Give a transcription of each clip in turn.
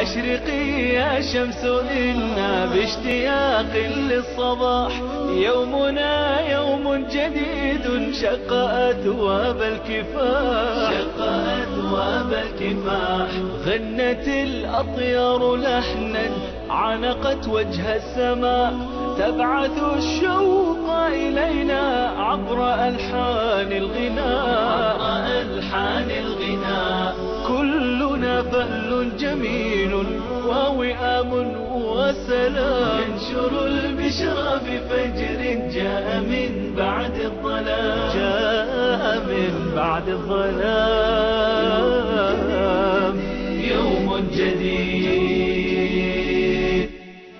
مشرقي يا شمس إنا باشتياق للصباح، يومنا يوم جديد شق أثواب الكفاح، شق أثواب الكفاح. غنت الأطيار لحنا عانقت وجه السماء، تبعث الشوق إلينا عبر ألحان الغناء، عبر ألحان الغناء. كلنا فهل جميل ووئام وسلام، ينشر البشرى بفجر جاء من بعد الظلام، جاء من بعد الظلام. يوم جديد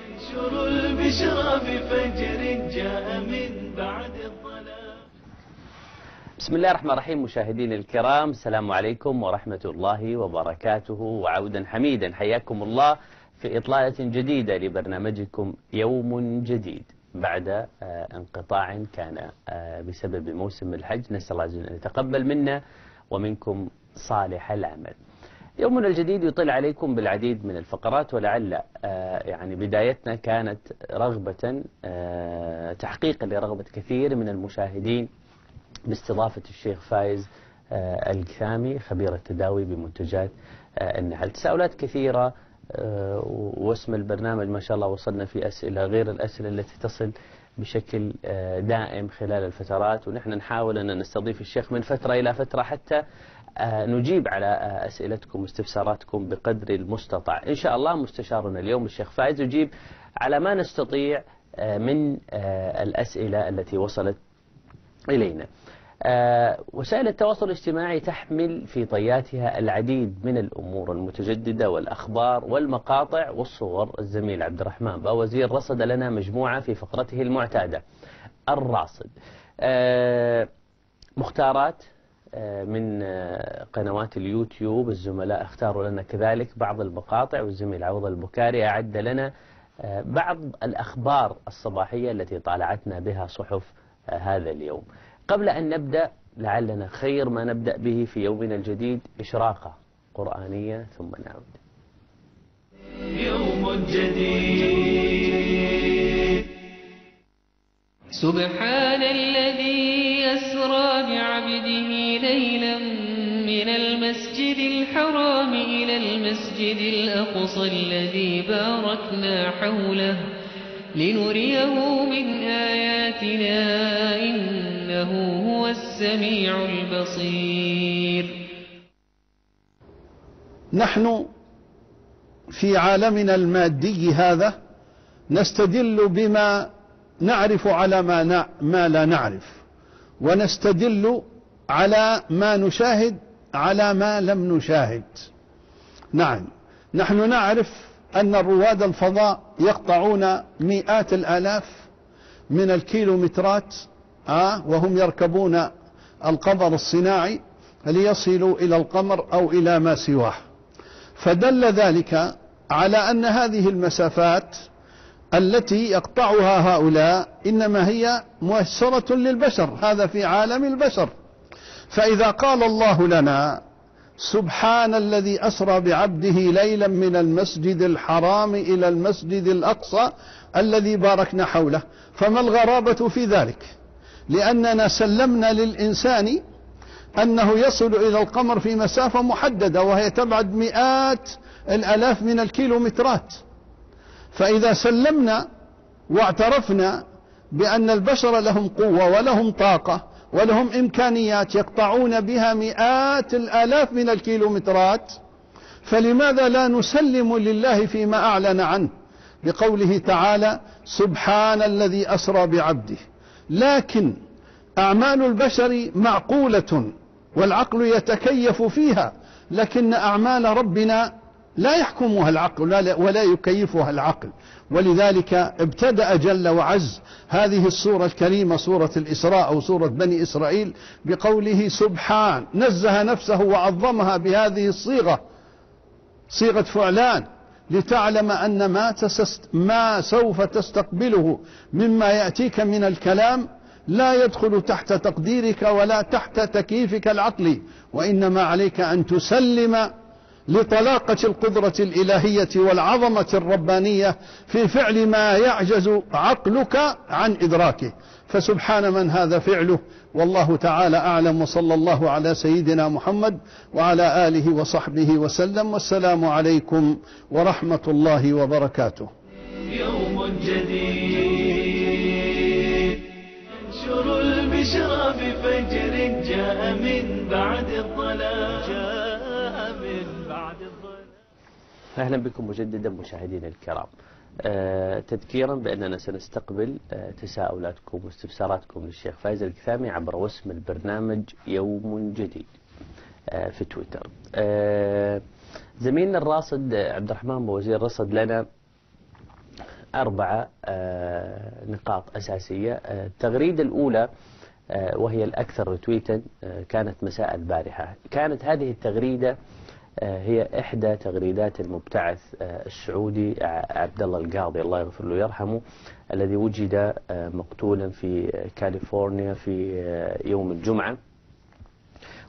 ينشر البشرى بفجر جاء من بعد الظلام. بسم الله الرحمن الرحيم. مشاهدين الكرام، السلام عليكم ورحمة الله وبركاته، وعودا حميدا حياكم الله في إطلالة جديدة لبرنامجكم يوم جديد، بعد انقطاع كان بسبب موسم الحج. نسأل الله عز وجل أن يتقبل منا ومنكم صالح العمل. يومنا الجديد يطل عليكم بالعديد من الفقرات، ولعل يعني بدايتنا كانت رغبة، تحقيقا لرغبة كثير من المشاهدين، باستضافة الشيخ فايز القثامي خبير التداوي بمنتجات النحل. تساؤلات كثيرة، واسم البرنامج ما شاء الله وصلنا في أسئلة غير الأسئلة التي تصل بشكل دائم خلال الفترات، ونحن نحاول أن نستضيف الشيخ من فترة إلى فترة حتى نجيب على أسئلتكم واستفساراتكم بقدر المستطاع. إن شاء الله مستشارنا اليوم الشيخ فايز يجيب على ما نستطيع من الأسئلة التي وصلت إلينا. وسائل التواصل الاجتماعي تحمل في طياتها العديد من الأمور المتجددة والأخبار والمقاطع والصور. الزميل عبد الرحمن باوزير رصد لنا مجموعة في فقرته المعتادة الراصد، مختارات من قنوات اليوتيوب. الزملاء اختاروا لنا كذلك بعض المقاطع، والزميل عوض البكاري أعد لنا بعض الأخبار الصباحية التي طالعتنا بها صحف هذا اليوم. قبل أن نبدأ، لعلنا خير ما نبدأ به في يومنا الجديد إشراقة قرآنية ثم نعود. يوم جديد. سبحان الذي يسرى بعبده ليلا من المسجد الحرام إلى المسجد الأقصى الذي باركنا حوله لنريه من آياتنا إنه هو السميع البصير. نحن في عالمنا المادي هذا نستدل بما نعرف على ما لا نعرف، ونستدل على ما نشاهد على ما لم نشاهد. نعم، نحن نعرف أن رواد الفضاء يقطعون مئات الآلاف من الكيلومترات وهم يركبون القمر الصناعي ليصلوا إلى القمر أو إلى ما سواه، فدل ذلك على أن هذه المسافات التي يقطعها هؤلاء إنما هي ميسرة للبشر، هذا في عالم البشر. فإذا قال الله لنا سبحان الذي أسرى بعبده ليلا من المسجد الحرام إلى المسجد الأقصى الذي باركنا حوله، فما الغرابة في ذلك؟ لأننا سلمنا للإنسان أنه يصل إلى القمر في مسافة محددة وهي تبعد مئات الآلاف من الكيلومترات. فإذا سلمنا واعترفنا بأن البشر لهم قوة ولهم طاقة ولهم إمكانيات يقطعون بها مئات الآلاف من الكيلومترات، فلماذا لا نسلم لله فيما أعلن عنه بقوله تعالى سبحان الذي أسرى بعبده؟ لكن أعمال البشر معقولة والعقل يتكيف فيها، لكن أعمال ربنا لا يحكمها العقل ولا يكيفها العقل. ولذلك ابتدأ جل وعز هذه الصورة الكريمة، صورة الإسراء أو صورة بني إسرائيل، بقوله سبحان، نزه نفسه وعظمها بهذه الصيغة، صيغة فعلان، لتعلم أن ما سوف تستقبله مما يأتيك من الكلام لا يدخل تحت تقديرك ولا تحت تكييفك العقلي، وإنما عليك أن تسلم لطلاقة القدرة الإلهية والعظمة الربانية في فعل ما يعجز عقلك عن إدراكه، فسبحان من هذا فعله، والله تعالى أعلم، وصلى الله على سيدنا محمد وعلى آله وصحبه وسلم، والسلام عليكم ورحمة الله وبركاته. يوم جديد ننشر البشرى بفجر جاء من بعد الظلام. أهلا بكم مجددا مشاهدينا الكرام، تذكيرا بأننا سنستقبل تساؤلاتكم واستفساراتكم للشيخ فايز القثامي عبر وسم البرنامج يوم جديد في تويتر. زميلنا الراصد عبد الرحمن باوزير رصد لنا 4 نقاط أساسية. التغريدة الأولى وهي الأكثر رتويتا كانت مساء البارحة، كانت هذه التغريدة هي إحدى تغريدات المبتعث السعودي عبدالله القاضي الله يغفر له ويرحمه، الذي وجد مقتولا في كاليفورنيا في يوم الجمعة.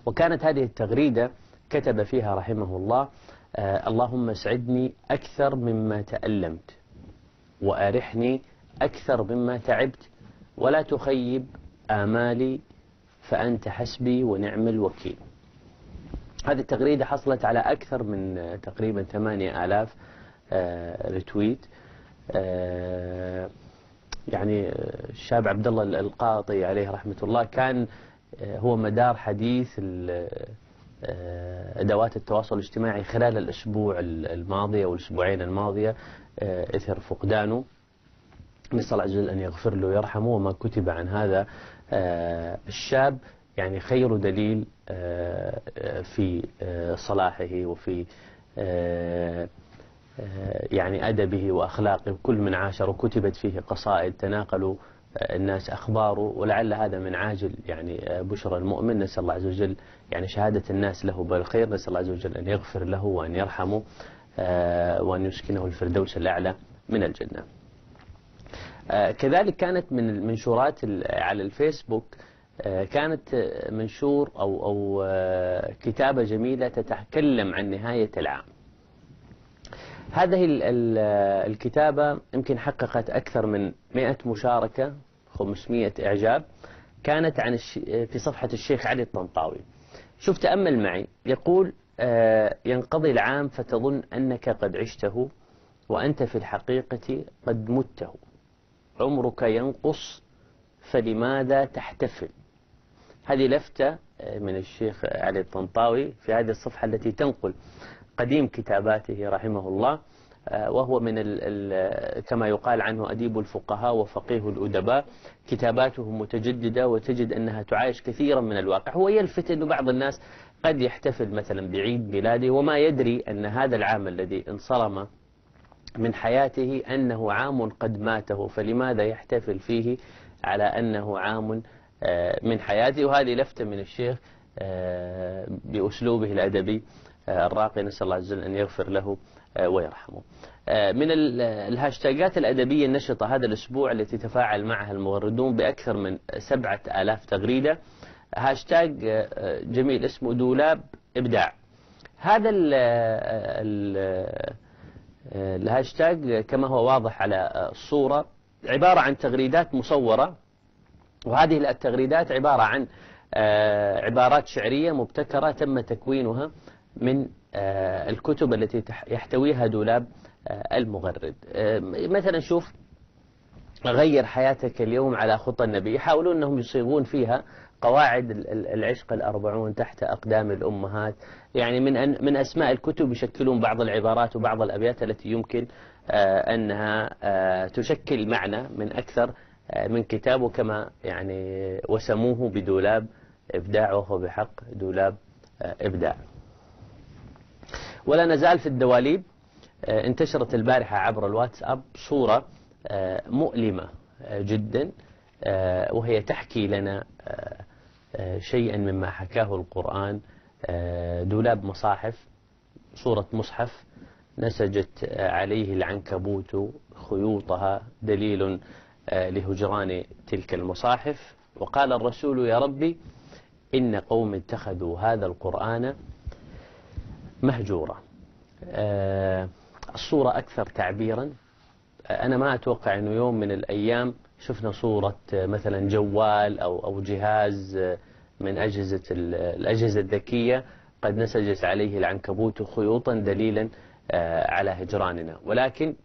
وكانت هذه التغريدة كتب فيها رحمه الله: اللهم اسعدني أكثر مما تألمت، وأرحني أكثر مما تعبت، ولا تخيب آمالي فأنت حسبي ونعم الوكيل. هذه التغريدة حصلت على أكثر من تقريبا 8000 ريتويت. يعني الشاب عبد الله القاضي عليه رحمة الله كان هو مدار حديث أدوات التواصل الاجتماعي خلال الأسبوع الماضي أو الأسبوعين الماضية إثر فقدانه، نسأل الله عز وجل أن يغفر له ويرحمه. وما كتب عن هذا الشاب يعني خير دليل في صلاحه وفي يعني أدبه وأخلاقه، وكل من عاشر وكتبت فيه قصائد تناقلوا الناس أخباره، ولعل هذا من عاجل يعني بشرى المؤمن، نسأل الله عز وجل يعني شهادة الناس له بالخير، نسأل الله عز وجل أن يغفر له وأن يرحمه وأن يسكنه الفردوس الأعلى من الجنة. كذلك كانت من المنشورات على الفيسبوك، كانت منشور أو كتابة جميلة تتكلم عن نهاية العام. هذه الكتابة يمكن حققت أكثر من 100 مشاركة، 500 إعجاب. كانت عن في صفحة الشيخ علي الطنطاوي. شوف تأمل معي، يقول: ينقضي العام فتظن أنك قد عشته، وأنت في الحقيقة قد مته. عمرك ينقص فلماذا تحتفل؟ هذه لفتة من الشيخ علي الطنطاوي في هذه الصفحة التي تنقل قديم كتاباته رحمه الله، وهو من كما يقال عنه أديب الفقهاء وفقيه الأدباء. كتاباته متجددة وتجد أنها تعايش كثيرا من الواقع. هو يلفت أن بعض الناس قد يحتفل مثلا بعيد ميلاده وما يدري أن هذا العام الذي انصرم من حياته أنه عام قد ماته، فلماذا يحتفل فيه على أنه عام من حياتي؟ وهذه لفتة من الشيخ بأسلوبه الأدبي الراقي، نسأل الله عز وجل أن يغفر له ويرحمه. من الهاشتاجات الأدبية النشطة هذا الأسبوع التي تفاعل معها الموردون بأكثر من 7000 تغريدة، هاشتاج جميل اسمه دولاب إبداع. هذا الهاشتاج كما هو واضح على الصورة عبارة عن تغريدات مصورة، وهذه التغريدات عبارة عن عبارات شعرية مبتكرة تم تكوينها من الكتب التي يحتويها دولاب المغرد. مثلا شوف: غير حياتك اليوم على خطى النبي. يحاولون أنهم يصيغون فيها قواعد العشق 40 تحت أقدام الأمهات، يعني من أسماء الكتب يشكلون بعض العبارات وبعض الأبيات التي يمكن أنها تشكل معنى من أكثر من كتابه، كما يعني وسموه بدولاب إبداع، وهو بحق دولاب إبداع. ولا نزال في الدواليب. انتشرت البارحة عبر الواتساب صورة مؤلمة جدا، وهي تحكي لنا شيئا مما حكاه القرآن. دولاب مصاحف، صورة مصحف نسجت عليه العنكبوت خيوطها، دليل لهجران تلك المصاحف. وقال الرسول: يا ربي إن قوم اتخذوا هذا القرآن مهجورا. الصورة أكثر تعبيرا. أنا ما أتوقع أنه يوم من الأيام شفنا صورة مثلا جوال أو جهاز من الأجهزة الذكية قد نسجت عليه العنكبوت خيوطا دليلا على هجراننا. ولكن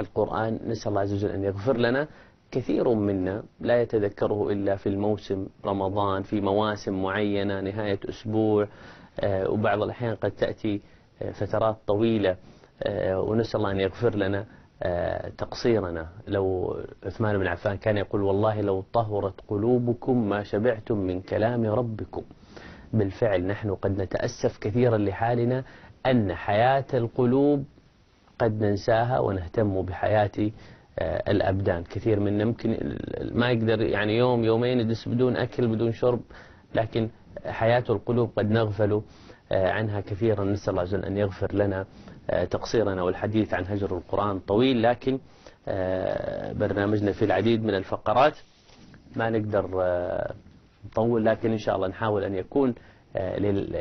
القرآن نسأل الله عز وجل أن يغفر لنا، كثير منا لا يتذكره إلا في الموسم رمضان، في مواسم معينة، نهاية أسبوع، وبعض الأحيان قد تأتي فترات طويلة، ونسأل الله أن يغفر لنا تقصيرنا. لو عثمان بن عفان كان يقول والله لو طهرت قلوبكم ما شبعتم من كلام ربكم. بالفعل نحن قد نتأسف كثيرا لحالنا أن حياة القلوب قد ننساها ونهتم بحياة الأبدان. كثير منا ممكن ما يقدر يعني يوم يومين يدس بدون أكل بدون شرب، لكن حياة القلوب قد نغفل عنها كثيرا. نسأل الله عز وجل أن يغفر لنا تقصيرنا. والحديث عن هجر القرآن طويل، لكن برنامجنا في العديد من الفقرات ما نقدر نطول، لكن إن شاء الله نحاول أن يكون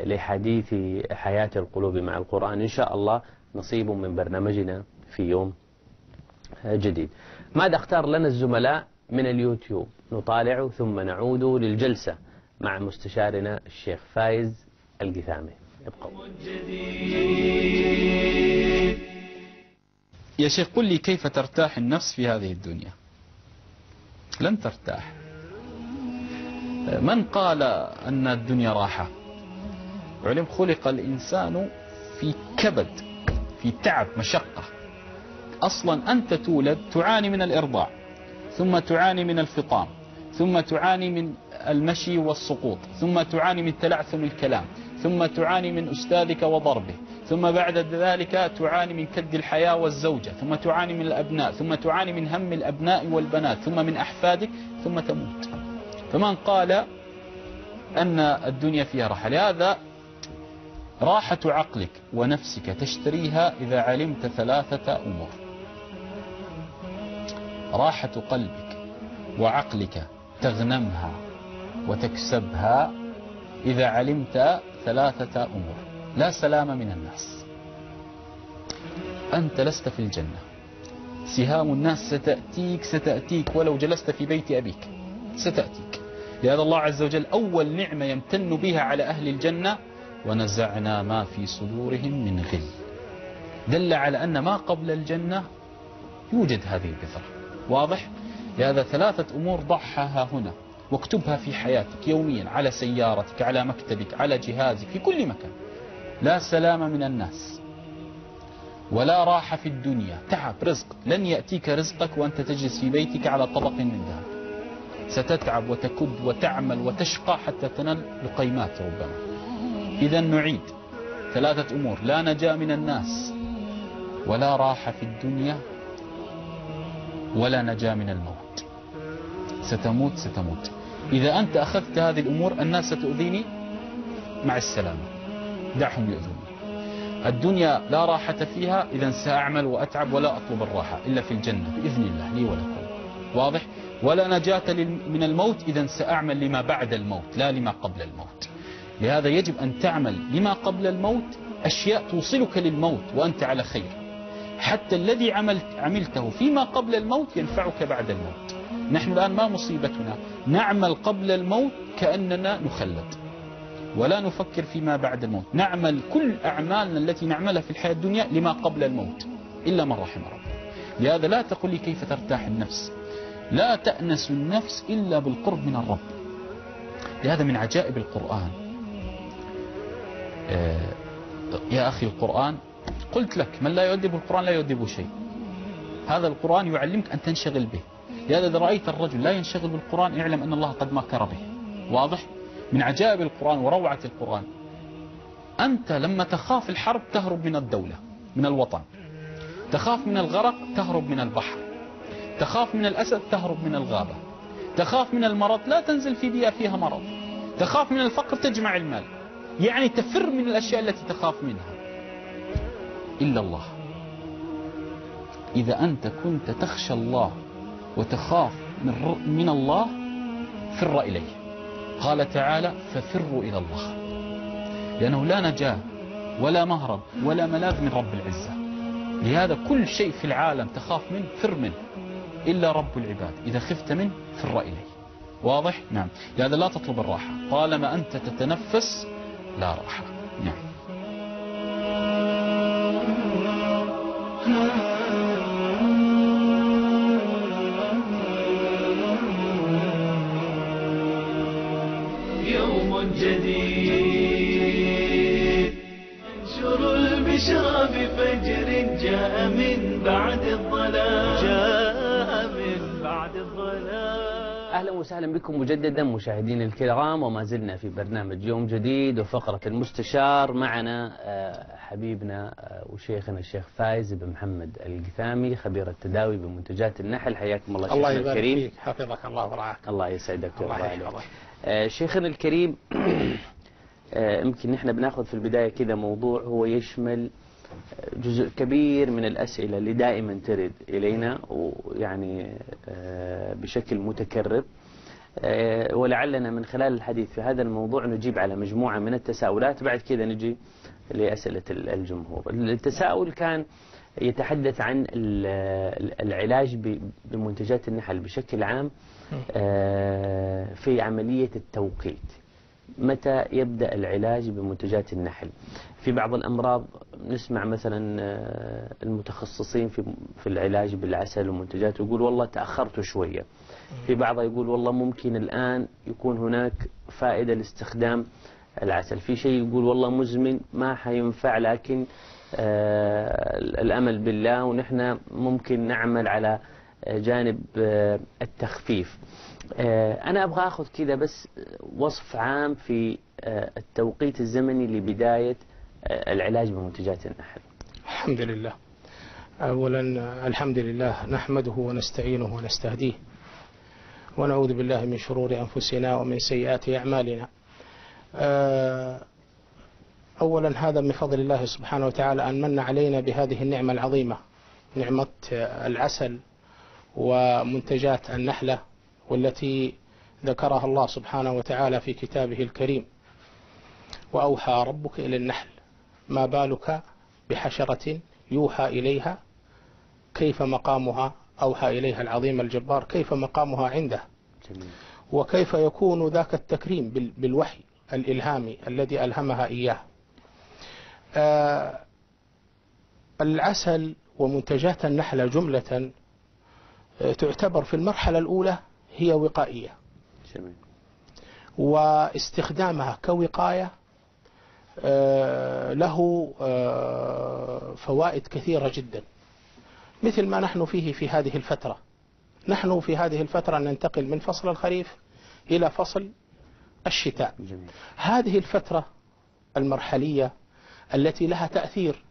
لحديث حياة القلوب مع القرآن إن شاء الله نصيب من برنامجنا في يوم جديد. ماذا اختار لنا الزملاء من اليوتيوب نطالعه ثم نعود للجلسة مع مستشارنا الشيخ فايز القثامي. ابقوا. يا شيخ قل لي كيف ترتاح النفس في هذه الدنيا؟ لن ترتاح. من قال أن الدنيا راحة؟ علم خلق الإنسان في كبد، في تعب، مشقة. أصلا أنت تولد تعاني من الإرضاع، ثم تعاني من الفطام، ثم تعاني من المشي والسقوط، ثم تعاني من تلعثم الكلام، ثم تعاني من أستاذك وضربه، ثم بعد ذلك تعاني من كد الحياة والزوجة، ثم تعاني من الأبناء، ثم تعاني من هم الأبناء والبنات، ثم من أحفادك، ثم تموت. فمن قال أن الدنيا فيها راحة؟ لهذا راحة عقلك ونفسك تشتريها إذا علمت ثلاثة أمور: راحة قلبك وعقلك تغنمها وتكسبها إذا علمت ثلاثة أمور. لا سلام من الناس، أنت لست في الجنة، سهام الناس ستأتيك ستأتيك، ولو جلست في بيت أبيك ستأتيك. لهذا الله عز وجل أول نعمة يمتن بها على أهل الجنة: ونزعنا ما في صدورهم من غل. دل على أن ما قبل الجنة يوجد هذه البذرة. واضح؟ لهذا ثلاثة أمور ضعها هنا واكتبها في حياتك يوميا، على سيارتك، على مكتبك، على جهازك، في كل مكان. لا سلام من الناس ولا راحة في الدنيا، تعب، رزق. لن يأتيك رزقك وأنت تجلس في بيتك على طبق من ذهب، ستتعب وتكد وتعمل وتشقى حتى تنال لقيمات ربما. إذا نعيد: ثلاثة أمور: لا نجاة من الناس، ولا راحة في الدنيا، ولا نجاة من الموت. ستموت ستموت. إذا أنت أخذت هذه الأمور، الناس ستؤذيني مع السلامة، دعهم يؤذوني. الدنيا لا راحة فيها، إذا سأعمل وأتعب ولا أطلب الراحة إلا في الجنة بإذن الله لي ولكم. واضح؟ ولا نجاة من الموت، إذا سأعمل لما بعد الموت لا لما قبل الموت. لهذا يجب أن تعمل لما قبل الموت أشياء توصلك للموت وأنت على خير، حتى الذي عملته فيما قبل الموت ينفعك بعد الموت. نحن الآن ما مصيبتنا؟ نعمل قبل الموت كأننا نخلد ولا نفكر فيما بعد الموت. نعمل كل أعمالنا التي نعملها في الحياة الدنيا لما قبل الموت إلا من رحم ربنا. لهذا لا تقل لي كيف ترتاح النفس. لا تأنس النفس إلا بالقرب من الرب. لهذا من عجائب القرآن يا أخي. القرآن قلت لك: من لا يؤدب القرآن لا يؤدب شيء. هذا القرآن يعلمك أن تنشغل به. لهذا إذا رأيت الرجل لا ينشغل بالقرآن اعلم أن الله قد مكر به. واضح؟ من عجائب القرآن وروعة القرآن، أنت لما تخاف الحرب تهرب من الدولة، من الوطن. تخاف من الغرق تهرب من البحر. تخاف من الأسد تهرب من الغابة. تخاف من المرض لا تنزل في بيئة فيها مرض. تخاف من الفقر تجمع المال. يعني تفر من الأشياء التي تخاف منها إلا الله. إذا أنت كنت تخشى الله وتخاف من الله فر إليه. قال تعالى: ففروا إلى الله، لأنه لا نجاة ولا مهرب ولا ملاذ من رب العزة. لهذا كل شيء في العالم تخاف منه فر منه، إلا رب العباد، إذا خفت منه فر إليه. واضح؟ نعم. لهذا لا تطلب الراحة، طالما أنت تتنفس لا راحة. نعم. يوم جديد انشر البشرى بفجر جاء من بعد الظلام، جاء من بعد الظلام. أهلا وسهلا بكم مجددا مشاهدين الكرام، وما زلنا في برنامج يوم جديد وفقرة المستشار. معنا حبيبنا وشيخنا الشيخ فايز بن حمد القثامي، خبير التداوي بمنتجات النحل. حياكم الله شيخنا الكريم. الله يبارك فيك، حفظك الله ورعاك. الله يسعدك ويبارك. شيخنا الكريم، يمكن نحن بناخذ في البداية كده موضوع هو يشمل جزء كبير من الأسئلة اللي دائما ترد إلينا، ويعني بشكل متكرر، ولعلنا من خلال الحديث في هذا الموضوع نجيب على مجموعة من التساؤلات، بعد كده نجي لأسئلة الجمهور. التساؤل كان يتحدث عن العلاج بمنتجات النحل بشكل عام في عملية التوقيت. متى يبدأ العلاج بمنتجات النحل؟ في بعض الأمراض نسمع مثلا المتخصصين في العلاج بالعسل ومنتجات يقول والله تأخرت شوية، في بعضها يقول والله ممكن الآن يكون هناك فائدة لاستخدام العسل، في شيء يقول والله مزمن ما حينفع لكن الأمل بالله ونحن ممكن نعمل على جانب التخفيف. أنا أبغى أخذ كده بس وصف عام في التوقيت الزمني لبداية العلاج بمنتجات النحل. الحمد لله، أولا الحمد لله نحمده ونستعينه ونستهديه ونعوذ بالله من شرور أنفسنا ومن سيئات أعمالنا. أولا هذا من فضل الله سبحانه وتعالى أن من علينا بهذه النعمة العظيمة، نعمة العسل ومنتجات النحلة، والتي ذكرها الله سبحانه وتعالى في كتابه الكريم: وأوحى ربك إلى النحل ما بالك بحشرة يوحى إليها كيف مقامها، أوحى إليها العظيم الجبار، كيف مقامها عنده. جميل. وكيف يكون ذاك التكريم بالوحي الإلهامي الذي ألهمها إياه. العسل ومنتجات النحلة جملة تعتبر في المرحلة الأولى هي وقائية. جميل. واستخدامها كوقاية له فوائد كثيرة جدا، مثل ما نحن فيه في هذه الفترة. نحن في هذه الفترة ننتقل من فصل الخريف إلى فصل الشتاء. جميل. هذه الفترة المرحلية التي لها تأثير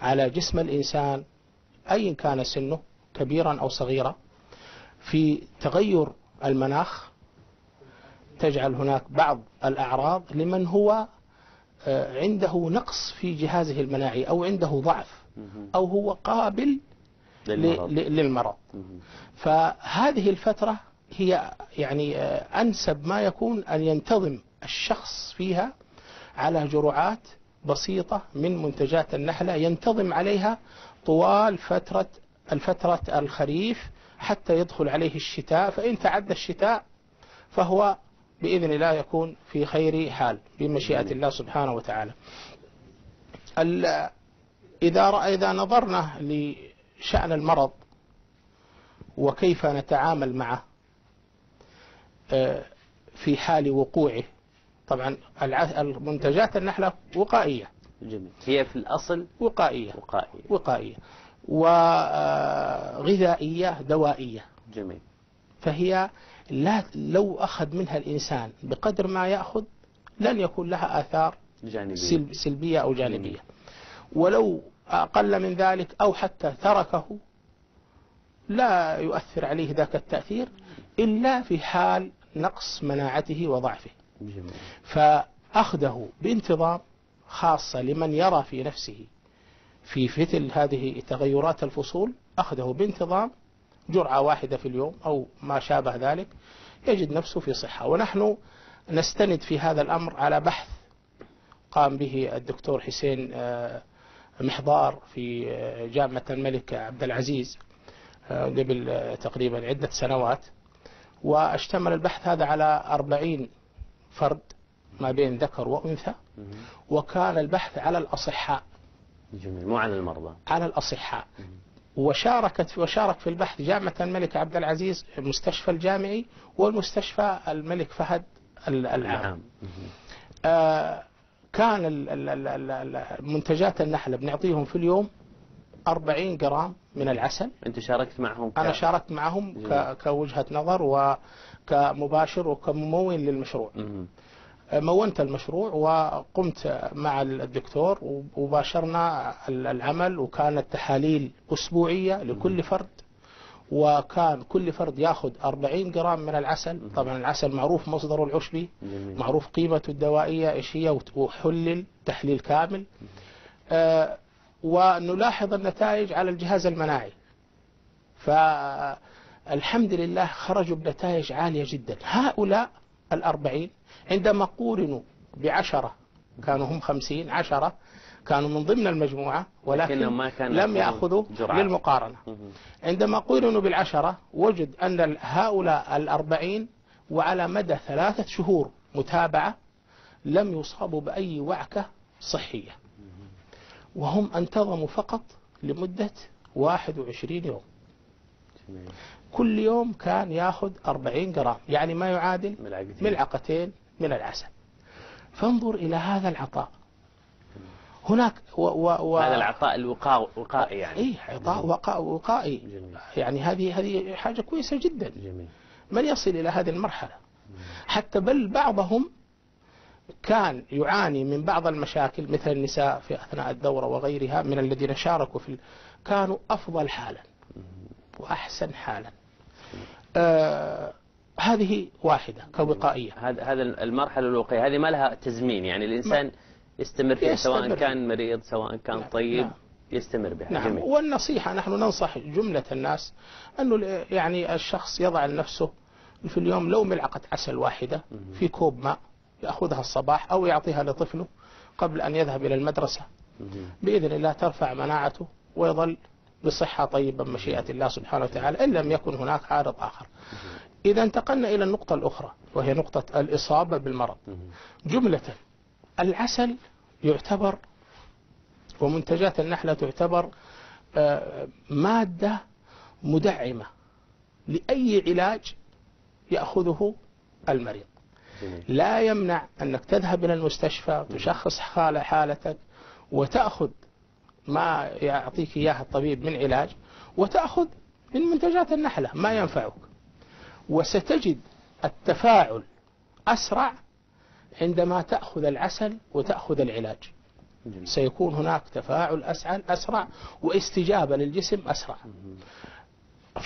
على جسم الإنسان أي كان سنه كبيرا أو صغيرا، في تغير المناخ تجعل هناك بعض الأعراض لمن هو عنده نقص في جهازه المناعي أو عنده ضعف أو هو قابل للمرض. فهذه الفترة هي يعني أنسب ما يكون أن ينتظم الشخص فيها على جرعات بسيطة من منتجات النحلة، ينتظم عليها طوال فترة الخريف حتى يدخل عليه الشتاء. فإن تعدى الشتاء فهو بإذن الله يكون في خير حال بمشيئة الله سبحانه وتعالى. إذا نظرنا لشأن المرض وكيف نتعامل معه في حال وقوعه، طبعا المنتجات النحلة وقائية. جميل. هي في الأصل وقائية وغذائية دوائية. جميل. فهي لو أخذ منها الإنسان بقدر ما يأخذ لن يكون لها آثار جانبية. سلبية أو جانبية. جميل. ولو أقل من ذلك أو حتى تركه لا يؤثر عليه ذاك التأثير إلا في حال نقص مناعته وضعفه. جميل. فأخذه بانتظام، خاصة لمن يرى في نفسه في مثل هذه تغيرات الفصول، أخذه بانتظام جرعة واحدة في اليوم أو ما شابه ذلك، يجد نفسه في صحة. ونحن نستند في هذا الأمر على بحث قام به الدكتور حسين محضار في جامعة الملك عبد العزيز قبل تقريبا عدة سنوات، واشتمل البحث هذا على 40 فرد ما بين ذكر وأنثى، وكان البحث على الأصحاء. جميل، مو على المرضى، على الأصحاء. وشارك في البحث جامعة الملك عبد العزيز، المستشفى الجامعي والمستشفى الملك فهد العام. كان منتجات النحلة بنعطيهم في اليوم 40 جرام من العسل. أنت شاركت معهم؟ أنا شاركت معهم كوجهة نظر وكمباشر وكممول للمشروع. مونت المشروع وقمت مع الدكتور وباشرنا العمل، وكانت تحاليل أسبوعية لكل فرد، وكان كل فرد ياخذ 40 جرام من العسل. طبعا العسل معروف مصدره العشبي، معروف قيمته الدوائية ايش هي، وحلل تحليل كامل. ونلاحظ النتائج على الجهاز المناعي، فالحمد لله خرجوا بنتائج عالية جدا. هؤلاء ال40 عندما قورنوا ب10 كانوا هم 50، 10 كانوا من ضمن المجموعة ولكن لم يأخذوا للمقارنة. عندما قورنوا بال10 وجد أن هؤلاء ال40 وعلى مدى 3 شهور متابعة لم يصابوا بأي وعكة صحية، وهم انتظموا فقط لمدة 21 يوم. كل يوم كان ياخذ 40 جرام، يعني ما يعادل ملعقتين من العسل. فانظر إلى هذا العطاء. هناك هذا العطاء الوقائي، يعني عطاء وقائي. جميل. يعني هذه حاجة كويسة جدا. جميل. من يصل إلى هذه المرحلة. حتى بل بعضهم كان يعاني من بعض المشاكل مثل النساء في أثناء الدورة وغيرها من الذين شاركوا في كانوا أفضل حالا وأحسن حالا. هذه واحدة كوقائية. هذا المرحلة الوقائية هذه ما لها تزمين، يعني الإنسان يستمر فيها سواء كان مريض سواء كان طيب. نعم. يستمر بها. نعم. والنصيحة نحن ننصح جملة الناس أنه يعني الشخص يضع لنفسه في اليوم لو ملعقة عسل واحدة في كوب ماء يأخذها الصباح أو يعطيها لطفله قبل أن يذهب إلى المدرسة. بإذن الله ترفع مناعته ويظل بصحة طيبة بمشيئة الله سبحانه وتعالى، إن لم يكن هناك عارض آخر. إذا انتقلنا إلى النقطة الأخرى وهي نقطة الإصابة بالمرض. جملة العسل يعتبر ومنتجات النحلة تعتبر مادة مدعمة لأي علاج يأخذه المريض. لا يمنع أنك تذهب إلى المستشفى تشخص حالتك وتأخذ ما يعطيك إياه الطبيب من علاج وتأخذ من منتجات النحلة ما ينفعك، وستجد التفاعل أسرع عندما تأخذ العسل وتأخذ العلاج. سيكون هناك تفاعل أسرع واستجابة للجسم أسرع.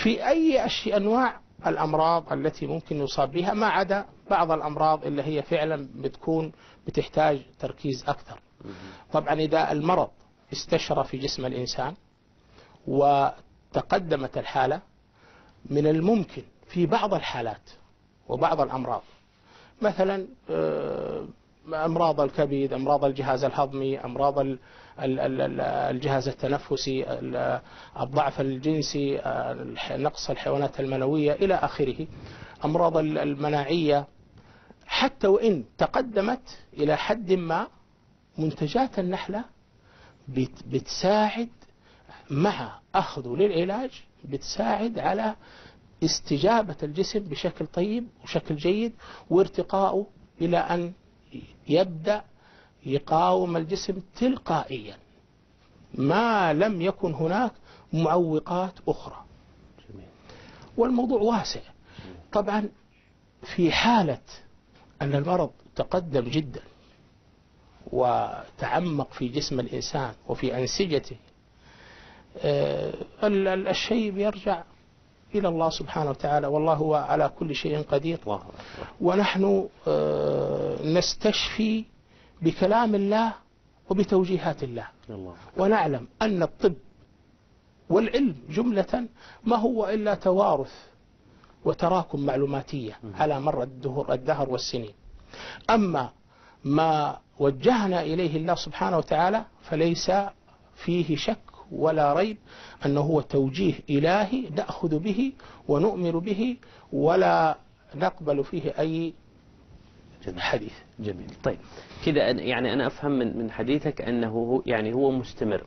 في أي أنواع الأمراض التي ممكن يصاب بها ما عدا بعض الأمراض اللي هي فعلا بتكون بتحتاج تركيز أكثر. طبعا إذا المرض استشرى في جسم الإنسان وتقدمت الحالة، من الممكن في بعض الحالات وبعض الأمراض مثلا أمراض الكبد، أمراض الجهاز الهضمي، أمراض الجهاز التنفسي، الضعف الجنسي، نقص الحيوانات المنوية إلى آخره، أمراض المناعية، حتى وإن تقدمت إلى حد ما منتجات النحلة بتساعد مع أخذه للعلاج، بتساعد على استجابة الجسم بشكل طيب وشكل جيد وارتقائه إلى أن يبدأ يقاوم الجسم تلقائيا ما لم يكن هناك معوقات أخرى. والموضوع واسع طبعا. في حالة أن المرض تقدم جدا وتعمق في جسم الإنسان وفي أنسجته، الشيء بيرجع إلى الله سبحانه وتعالى، والله هو على كل شيء قدير. ونحن نستشفي بكلام الله وبتوجيهات الله، ونعلم أن الطب والعلم جملة ما هو إلا توارث وتراكم معلوماتية على مر الدهر والسنين. أما ما وجهنا إليه الله سبحانه وتعالى فليس فيه شك ولا ريب أنه هو توجيه إلهي نأخذ به ونؤمن به ولا نقبل فيه أي حديث. جميل. طيب كده يعني أنا أفهم من حديثك أنه يعني هو مستمر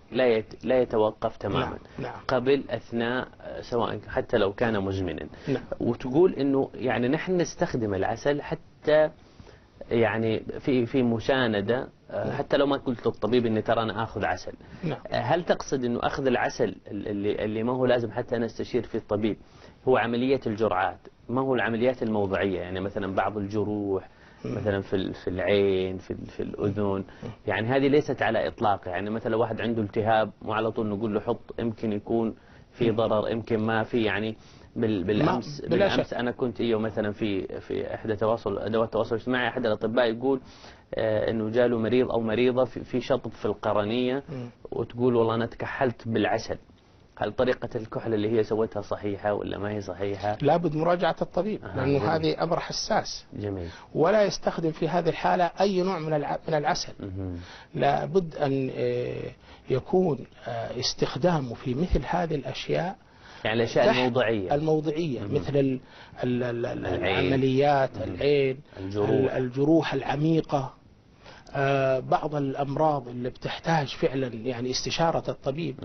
لا يتوقف تماما. نعم. قبل أثناء سواء حتى لو كان مزمنا. نعم. وتقول أنه يعني نحن نستخدم العسل حتى يعني في مساندة حتى لو ما قلت للطبيب أني ترى أنا آخذ عسل. نعم. هل تقصد أنه أخذ العسل اللي ما هو لازم حتى أنا استشير فيه الطبيب هو عملية الجرعات ما هو العمليات الموضعية يعني مثلا بعض الجروح مثلا في العين في الأذن يعني هذه ليست على إطلاق يعني مثلا واحد عنده التهاب وعلى طول نقول له حط يمكن يكون في ضرر يمكن ما في يعني بالأمس أنا كنت مثلا في إحدى أدوات التواصل الاجتماعي أحد الأطباء يقول أنه جاله مريض أو مريضة في شطب في القرنية وتقول والله أنا تكحلت بالعسل. هل طريقة الكحل اللي هي سويتها صحيحة ولا ما هي صحيحة؟ لابد مراجعة الطبيب لأنه هذه أمر حساس. جميل. ولا يستخدم في هذه الحالة أي نوع من العسل. لابد أن يكون استخدامه في مثل هذه الأشياء يعني الأشياء الموضعية مثل العمليات العين الجروح العميقة بعض الأمراض اللي بتحتاج فعلا يعني استشارة الطبيب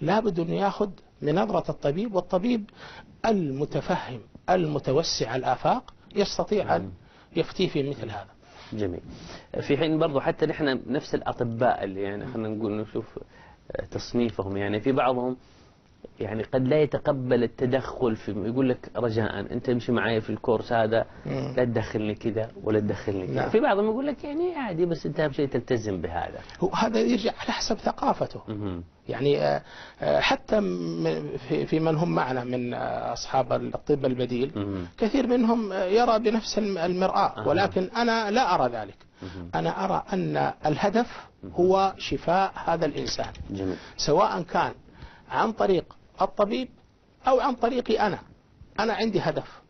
لابد أن يأخذ من نظرة الطبيب والطبيب المتفهم المتوسع الآفاق يستطيع أن يفتي في مثل هذا. جميل. في حين برضو حتى نحن نفس الأطباء اللي يعني خلينا نقول نشوف تصنيفهم يعني في بعضهم يعني قد لا يتقبل التدخل في يقول لك رجاء انت امشي معايا في الكورس هذا لا تدخلني كذا ولا تدخلني كذا. في بعضهم يقول لك يعني عادي بس انت اهم شيء تلتزم بهذا. هذا يرجع على حسب ثقافته. يعني حتى في من هم معنا من اصحاب الطب البديل كثير منهم يرى بنفس المرآة ولكن انا لا ارى ذلك. انا ارى ان الهدف هو شفاء هذا الانسان. جميل. سواء كان عن طريق الطبيب أو عن طريقي أنا عندي هدف.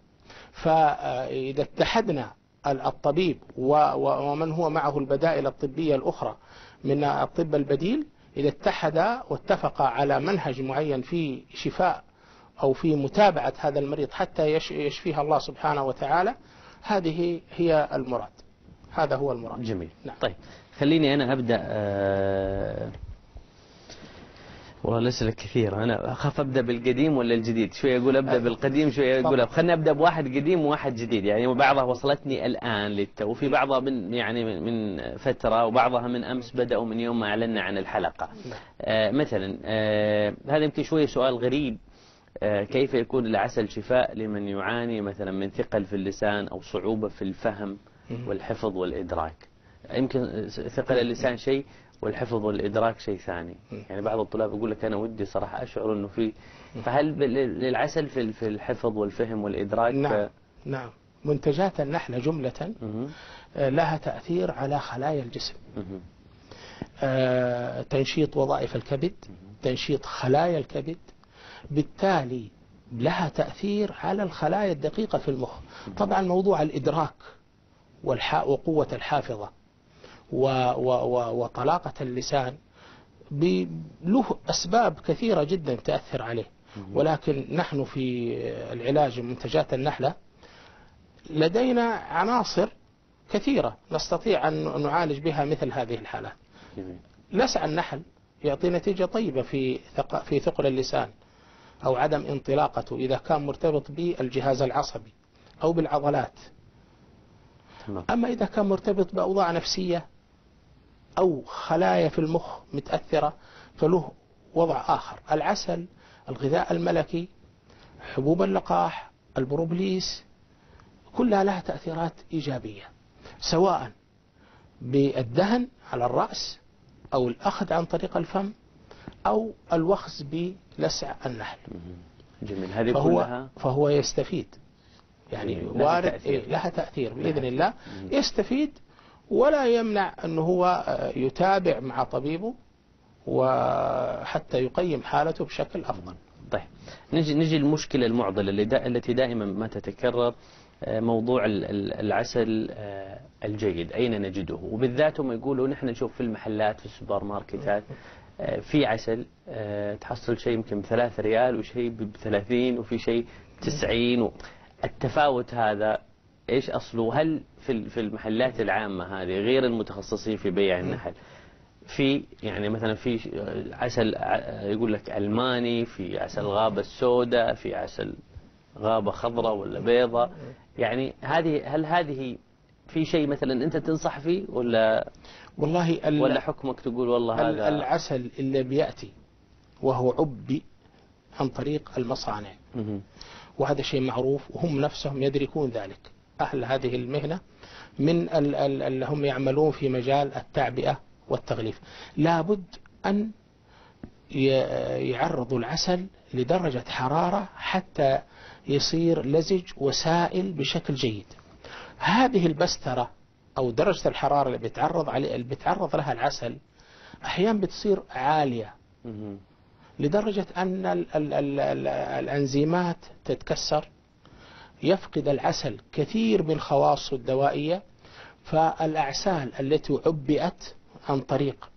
فإذا اتحدنا الطبيب ومن هو معه البدائل الطبية الأخرى من الطب البديل إذا اتحدا واتفقا على منهج معين في شفاء أو في متابعة هذا المريض حتى يشفيها الله سبحانه وتعالى هذه هي المراد. هذا هو المراد. جميل. نعم. طيب خليني أنا أبدأ والله ليس لك كثير أنا أخاف أبدأ بالقديم ولا الجديد شوية أقول أبدأ بالقديم شوية أقول خلنا أبدأ بواحد قديم وواحد جديد يعني بعضها وصلتني الآن للتو وفي بعضها من يعني من فترة وبعضها من أمس بدأوا من يوم ما أعلنا عن الحلقة. مثلا هذا يمكن شوية سؤال غريب كيف يكون العسل شفاء لمن يعاني مثلا من ثقل في اللسان أو صعوبة في الفهم والحفظ والإدراك؟ يمكن ثقل اللسان شيء والحفظ والإدراك شيء ثاني. يعني بعض الطلاب يقول لك أنا ودي صراحة أشعر أنه في فهل للعسل في الحفظ والفهم والإدراك؟ نعم. نعم. منتجات النحلة جملة لها تأثير على خلايا الجسم. تنشيط وظائف الكبد، تنشيط خلايا الكبد، بالتالي لها تأثير على الخلايا الدقيقة في المخ. طبعا موضوع الإدراك وقوة الحافظة وطلاقة اللسان له أسباب كثيرة جدا تأثر عليه. ولكن نحن في العلاج بمنتجات النحلة لدينا عناصر كثيرة نستطيع أن نعالج بها مثل هذه الحالات. لسع النحل يعطي نتيجة طيبة في ثقل اللسان أو عدم انطلاقته إذا كان مرتبط بالجهاز العصبي أو بالعضلات. أما إذا كان مرتبط بأوضاع نفسية أو خلايا في المخ متأثرة فله وضع آخر. العسل، الغذاء الملكي، حبوب اللقاح، البروبليس كلها لها تأثيرات إيجابية سواء بالدهن على الرأس أو الأخذ عن طريق الفم أو الوخز بلسع النحل. جميل. هذه كلها فهو يستفيد يعني وارد لها تأثير بإذن الله يستفيد ولا يمنع أنه هو يتابع مع طبيبه وحتى يقيم حالته بشكل أفضل. طيب نجي المشكلة المعضلة التي دائما ما تتكرر موضوع العسل الجيد أين نجده، وبالذات هم يقولوا نحن نشوف في المحلات في السوبر ماركتات في عسل تحصل شيء يمكن ب3 ريال وشيء ب30 وفي شيء 90، التفاوت هذا ايش اصله؟ هل في المحلات العامة هذه غير المتخصصين في بيع النحل في يعني مثلا في عسل يقول لك ألماني، في عسل غابة السوداء، في عسل غابة خضراء ولا بيضاء، يعني هل هذه في شيء مثلا أنت تنصح فيه ولا والله ولا حكمك تقول والله هذا؟ العسل اللي بيأتي وهو عبي عن طريق المصانع وهذا شيء معروف، وهم نفسهم يدركون ذلك، أهل هذه المهنة من اللي هم يعملون في مجال التعبئة والتغليف، لابد أن يعرضوا العسل لدرجة حرارة حتى يصير لزج وسائل بشكل جيد. هذه البسترة أو درجة الحرارة اللي بيتعرض لها العسل أحيانا بتصير عالية لدرجة أن الأنزيمات تتكسر، يفقد العسل كثير من خواصه الدوائية، فالأعسال التي عبئت عن طريق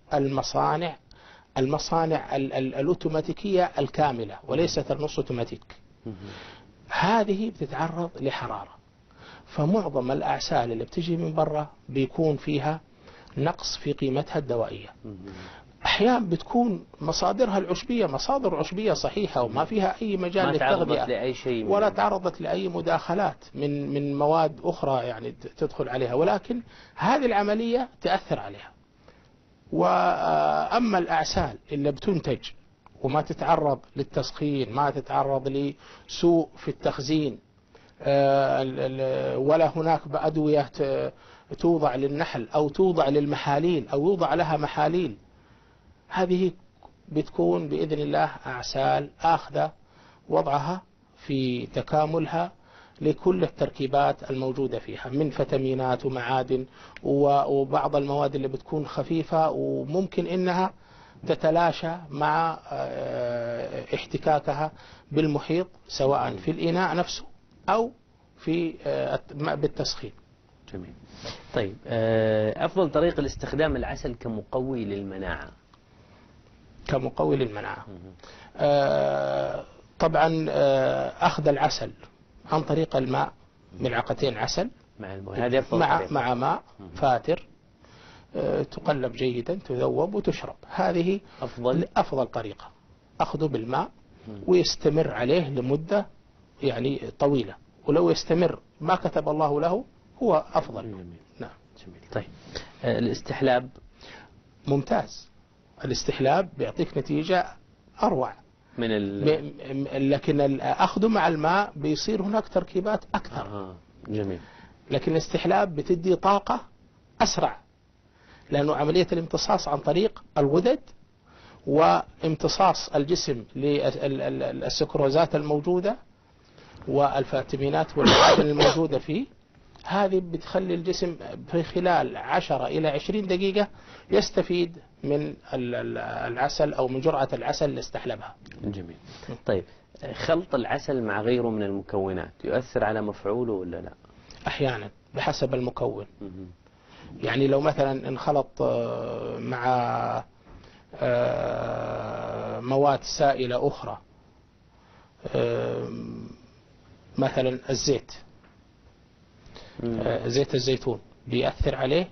المصانع الأوتوماتيكية الكاملة وليست النص أوتوماتيك هذه بتتعرض لحرارة، فمعظم الأعسال اللي بتجي من برا بيكون فيها نقص في قيمتها الدوائية. أحيانا بتكون مصادرها العشبية مصادر عشبية صحيحة وما فيها أي مجال للتغذية ولا تعرضت لأي مداخلات من مواد أخرى يعني تدخل عليها، ولكن هذه العملية تأثر عليها. وأما الأعسال اللي بتنتج وما تتعرض للتسخين، ما تتعرض لسوء في التخزين، ولا هناك أدوية توضع للنحل أو توضع للمحاليل أو يوضع لها محاليل، هذه بتكون بإذن الله أعسال آخذة وضعها في تكاملها لكل التركيبات الموجودة فيها من فيتامينات ومعادن وبعض المواد اللي بتكون خفيفة وممكن إنها تتلاشى مع احتكاكها بالمحيط سواء في الإناء نفسه أو في بالتسخين. جميل. طيب أفضل طريقة لاستخدام العسل كمقوي للمناعة. كمقوي للمناعة طبعا أخذ العسل عن طريق الماء، ملعقتين عسل مع ماء فاتر تقلب جيدا تذوب وتشرب، هذه أفضل طريقة، أخذه بالماء ويستمر عليه لمدة يعني طويلة، ولو يستمر ما كتب الله له هو أفضل. جميل. نعم. جميل. طيب الاستحلاب ممتاز، الاستحلاب بيعطيك نتيجة أروع من لكن أخذه مع الماء بيصير هناك تركيبات أكثر. جميل. لكن الاستحلاب بتدي طاقة أسرع لأنه عملية الامتصاص عن طريق الغدد وامتصاص الجسم للسكروزات الموجودة والفيتامينات والمعادن الموجودة فيه، هذه بتخلي الجسم في خلال 10 إلى 20 دقيقة يستفيد من العسل أو من جرعة العسل اللي استحلبها. جميل. طيب خلط العسل مع غيره من المكونات يؤثر على مفعوله ولا لا؟ أحيانا بحسب المكون. يعني لو مثلا انخلط مع مواد سائلة أخرى مثلا الزيت، زيت الزيتون بيأثر عليه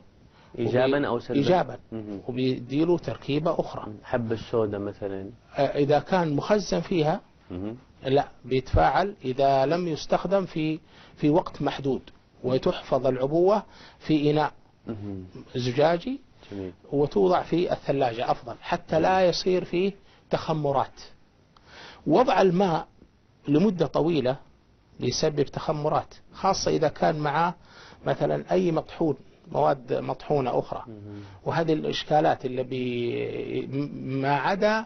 إيجابا أو سلبا؟ إيجابا، وبيديله تركيبة أخرى. حبة السوداء مثلا إذا كان مخزن فيها لا بيتفاعل إذا لم يستخدم في وقت محدود، وتحفظ العبوة في إناء زجاجي. جميل. وتوضع في الثلاجة أفضل حتى لا يصير فيه تخمرات. وضع الماء لمدة طويلة بيسبب تخمرات، خاصة إذا كان معه مثلا أي مطحون، مواد مطحونة أخرى، وهذه الإشكالات اللي ما عدا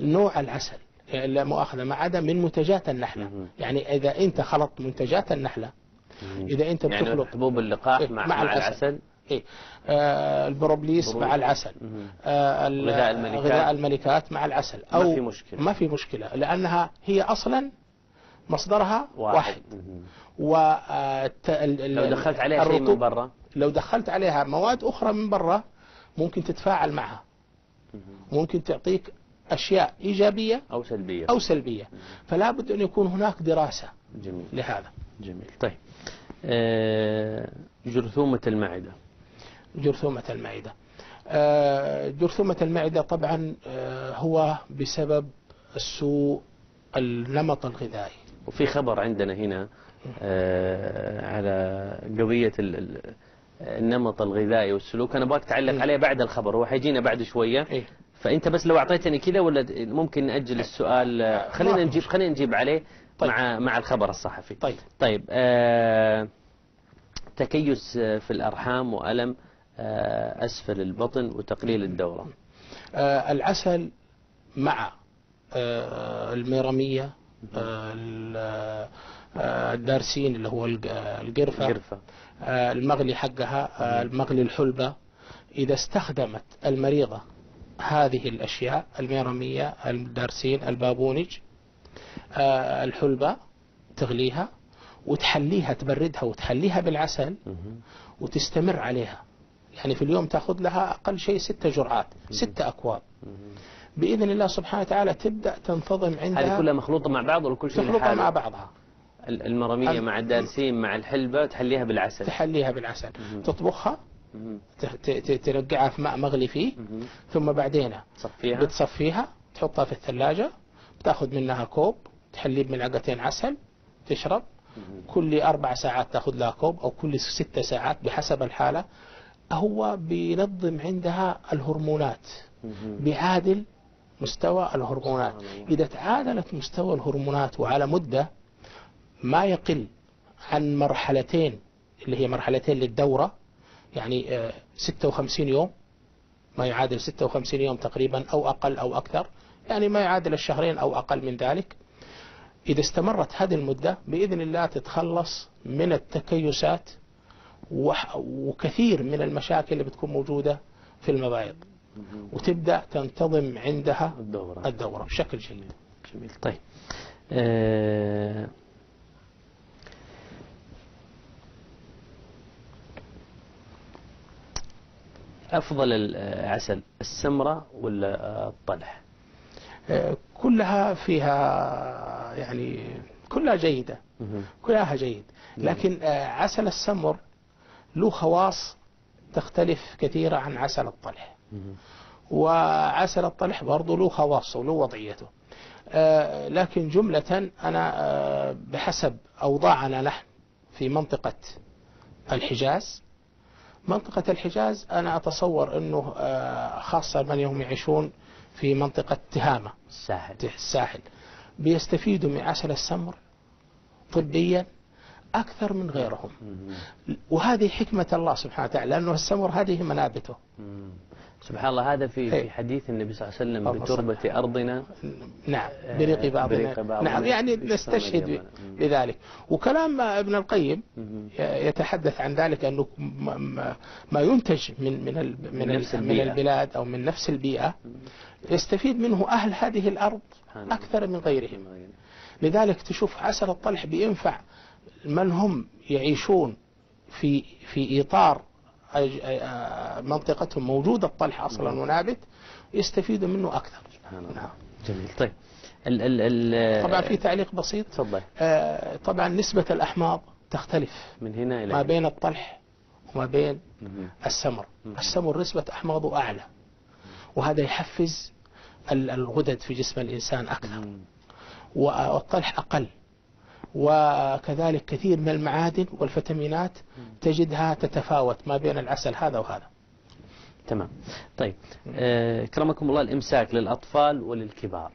نوع العسل اللي مؤاخذة ما عدا من منتجات النحلة. يعني إذا أنت خلطت منتجات النحلة، إذا أنت بتخلط يعني حبوب اللقاح مع العسل، البروبليس مع العسل، غذاء الملكات مع العسل، أو ما في مشكلة لأنها هي أصلا مصدرها واحد. لو دخلت عليها شيء من برا، لو دخلت عليها مواد أخرى من برا ممكن تتفاعل معها، ممكن تعطيك أشياء إيجابية أو سلبية فلا بد أن يكون هناك دراسة. جميل. لهذا. جميل. طيب جرثومة المعدة. جرثومة المعدة طبعا هو بسبب السوء النمط الغذائي. وفي خبر عندنا هنا على قضية النمط الغذائي والسلوك، أنا باك تعلق عليه بعد الخبر، هو حيجينا بعد شوية. فأنت بس لو أعطيتني كذا ولا ممكن نأجل السؤال، خلينا نجيب عليه. طيب. مع الخبر الصحفي. طيب. تكيس في الأرحام وألم أسفل البطن وتقليل الدورة. العسل مع الميرمية، الدارسين اللي هو القرفة، المغلي حقها، المغلي الحلبة، إذا استخدمت المريضة هذه الأشياء، الميرمية، الدارسين، البابونج، الحلبة، تغليها وتحليها، تبردها وتحليها بالعسل وتستمر عليها، يعني في اليوم تأخذ لها أقل شيء 6 جرعات، 6 أكواب، بإذن الله سبحانه وتعالى تبدأ تنتظم عندها. هذه كلها مخلوطة مع بعض ولا كل شيء مخلوطة مع بعضها؟ المرمية مع الدارسين مع الحلبة تحليها بالعسل. تطبخها، ترقعها في ماء مغلي فيه، ثم بعدين بتصفيها، تحطها في الثلاجة، بتاخذ منها كوب، تحليه بملعقتين عسل، تشرب. كل 4 ساعات تاخذ لها كوب أو كل 6 ساعات بحسب الحالة. هو بينظم عندها الهرمونات، بيعادل مستوى الهرمونات. إذا تعادلت مستوى الهرمونات وعلى مدة ما يقل عن مرحلتين، اللي هي مرحلتين للدورة، يعني 56 يوم، ما يعادل 56 يوم تقريبا أو أقل أو أكثر، يعني ما يعادل الشهرين أو أقل من ذلك. إذا استمرت هذه المدة بإذن الله تتخلص من التكيسات وكثير من المشاكل اللي بتكون موجودة في المبايض، وتبدأ تنتظم عندها الدورة بشكل جيد. جميل. طيب أفضل العسل السمرة ولا الطلح؟ كلها فيها يعني كلها جيدة، كلها جيد، لكن عسل السمر له خواص تختلف كثيرة عن عسل الطلح، وعسل الطلح برضه له خواصه وله وضعيته، لكن جملة أنا بحسب أوضاعنا نحن في منطقة الحجاز، أنا أتصور أنه خاصة من هم يعيشون في منطقة تهامة الساحل بيستفيدوا من عسل السمر طبيا أكثر من غيرهم، وهذه حكمة الله سبحانه وتعالى، لأنه السمر هذه منابته. سبحان الله، هذا في حديث النبي صلى الله عليه وسلم: بتربة أرضنا، نعم، بريق بعضنا، نعم، يعني نستشهد بذلك. وكلام ابن القيم يتحدث عن ذلك، أنه ما ينتج من البلاد أو من نفس البيئة يستفيد منه أهل هذه الأرض أكثر من غيرهم. لذلك تشوف عسل الطلح بينفع من هم يعيشون في إطار منطقتهم موجود الطلح أصلا ونابت، يستفيدوا منه أكثر. نعم. جميل. طيب طبعا في تعليق بسيط. طبعا نسبة الأحماض تختلف من هنا إلى ما بين الطلح وما بين السمر. السمر نسبة أحماضه أعلى، وهذا يحفز الغدد في جسم الإنسان أكثر، والطلح أقل، وكذلك كثير من المعادن والفيتامينات تجدها تتفاوت ما بين العسل هذا وهذا. تمام. طيب كرمكم الله، الإمساك للأطفال وللكبار؟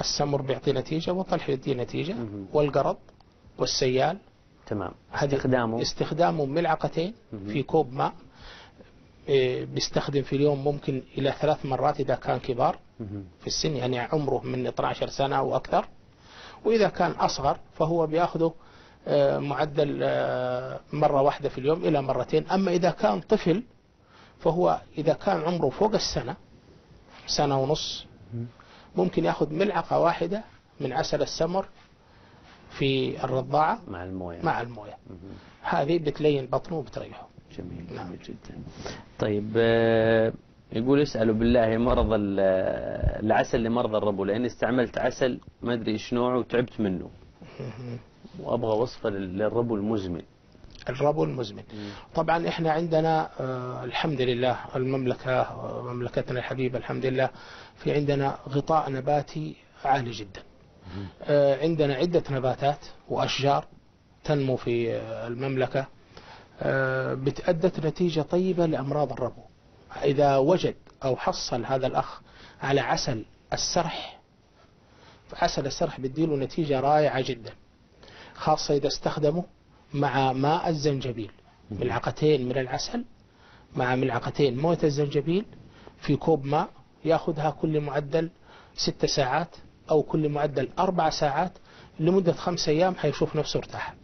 السمر بيعطي نتيجة، والطلح يدي نتيجة، والقرض والسيال. تمام. استخدامه ملعقتين في كوب ماء، بيستخدم في اليوم ممكن إلى 3 مرات إذا كان كبار في السن، يعني عمره من 12 سنة وأكثر، وإذا كان أصغر فهو بيأخذه معدل مرة واحدة في اليوم إلى 2 مرات. أما إذا كان طفل فهو إذا كان عمره فوق السنة، 1.5 سنة، ممكن يأخذ 1 ملعقة من عسل السمر في الرضاعة مع المويه هذه بتلين بطنه وبتريحه. جميل. نعم. جميل جدا. طيب يقول اسألوا بالله مرض العسل لمرضى الربو، لأني استعملت عسل ما أدري إيش نوعه وتعبت منه وأبغى وصفة للربو المزمن. الربو المزمن طبعا إحنا عندنا الحمد لله المملكة، مملكتنا الحبيبة الحمد لله، في عندنا غطاء نباتي عالي جدا. عندنا عدة نباتات وأشجار تنمو في المملكة بتأدت نتيجة طيبة لأمراض الربو. إذا وجد أو حصل هذا الأخ على عسل السرح، فعسل السرح بيديله نتيجة رائعة جدا، خاصة إذا استخدمه مع ماء الزنجبيل، ملعقتين من العسل مع ملعقتين موية الزنجبيل في كوب ماء، يأخذها كل معدل 6 ساعات أو كل معدل 4 ساعات لمدة 5 أيام، حيشوف نفسه ارتاح.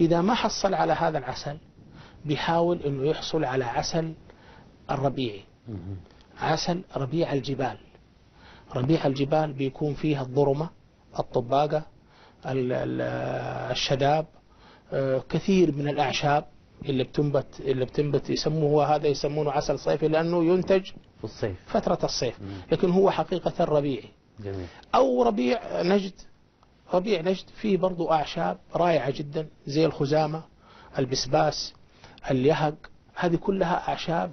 إذا ما حصل على هذا العسل بيحاول إنه يحصل على عسل الربيعي، عسل ربيع الجبال. ربيع الجبال بيكون فيها الضرمة، الطباقة، الشداب، كثير من الأعشاب اللي بتنبت يسموه هذا، يسمونه عسل صيفي لأنه ينتج في الصيف، فترة الصيف، لكن هو حقيقة ربيعي. جميل. أو ربيع نجد. ربيع نجد فيه برضو أعشاب رائعة جدا زي الخزامة، البسباس، اليهق، هذه كلها أعشاب